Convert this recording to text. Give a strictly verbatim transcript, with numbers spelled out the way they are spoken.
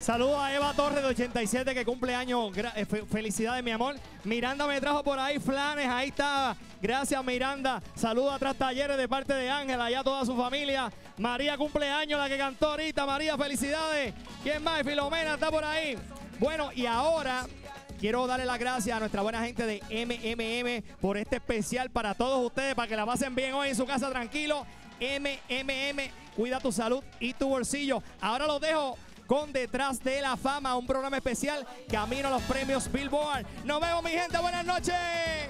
Saludos a Eva Torres de ochenta y siete que cumple años. Felicidades, mi amor. Miranda me trajo por ahí flanes, ahí está. Gracias, Miranda. Saludos a Tras Talleres de parte de Ángela y a toda su familia. María cumple años, la que cantó ahorita. María, felicidades. ¿Quién más? Filomena está por ahí. Bueno, y ahora quiero darle las gracias a nuestra buena gente de M M M por este especial para todos ustedes, para que la pasen bien hoy en su casa tranquilo. M M M, cuida tu salud y tu bolsillo. Ahora los dejo con Detrás de la Fama, un programa especial camino a los Premios Billboard. Nos vemos, mi gente, buenas noches.